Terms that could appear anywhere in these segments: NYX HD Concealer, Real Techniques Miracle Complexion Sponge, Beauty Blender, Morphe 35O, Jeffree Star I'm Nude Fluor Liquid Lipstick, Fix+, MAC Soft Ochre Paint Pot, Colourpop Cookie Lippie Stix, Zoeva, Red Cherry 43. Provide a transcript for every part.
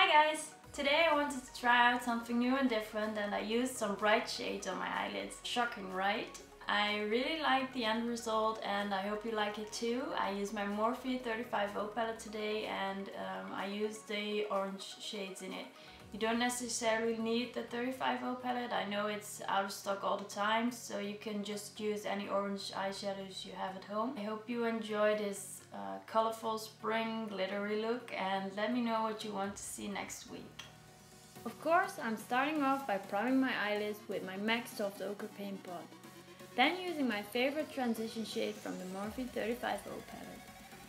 Hi guys! Today I wanted to try out something new and different, and I used some bright shades on my eyelids. Shocking, right? I really like the end result and I hope you like it too. I used my Morphe 35O palette today and I used the orange shades in it. You don't necessarily need the 35O palette, I know it's out of stock all the time, so you can just use any orange eyeshadows you have at home. I hope you enjoy this colorful spring glittery look, and let me know what you want to see next week. Of course, I'm starting off by priming my eyelids with my MAC Soft Ochre Paint Pot. Then using my favorite transition shade from the Morphe 35O palette.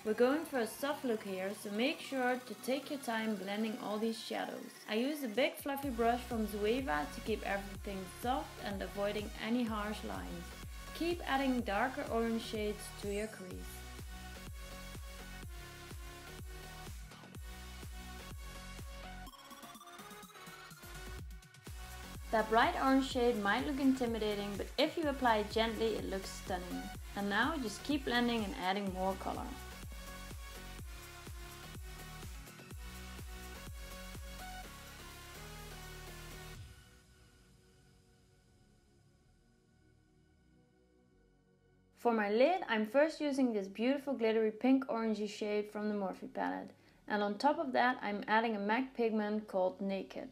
We're going for a soft look here, so make sure to take your time blending all these shadows. I use a big fluffy brush from Zoeva to keep everything soft and avoiding any harsh lines. Keep adding darker orange shades to your crease. That bright orange shade might look intimidating, but if you apply it gently, it looks stunning. And now just keep blending and adding more color. For my lid, I'm first using this beautiful glittery pink orangey shade from the Morphe palette. And on top of that, I'm adding a MAC pigment called Naked.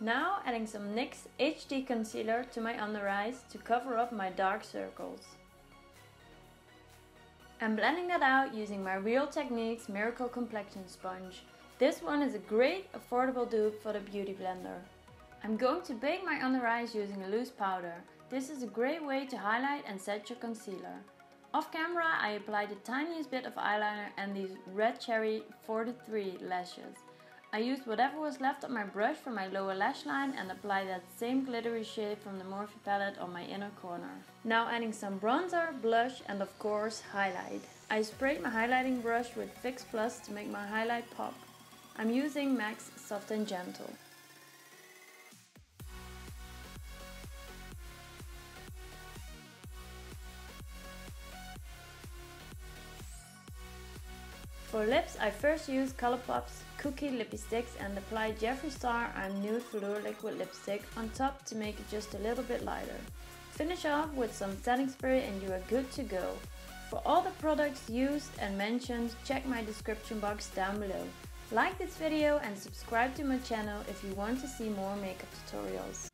Now adding some NYX HD Concealer to my under eyes to cover up my dark circles. I'm blending that out using my Real Techniques Miracle Complexion Sponge. This one is a great affordable dupe for the Beauty Blender. I'm going to bake my under eyes using a loose powder. This is a great way to highlight and set your concealer. Off camera I applied the tiniest bit of eyeliner and these Red Cherry 43 lashes. I used whatever was left on my brush from my lower lash line and applied that same glittery shade from the Morphe palette on my inner corner. Now adding some bronzer, blush and of course highlight. I sprayed my highlighting brush with Fix+ to make my highlight pop. I'm using MAC Soft and Gentle. For lips, I first use Colourpop's Cookie Lippie Stix and apply Jeffree Star I'm Nude Fluor Liquid Lipstick on top to make it just a little bit lighter. Finish off with some setting spray and you are good to go. For all the products used and mentioned, check my description box down below. Like this video and subscribe to my channel if you want to see more makeup tutorials.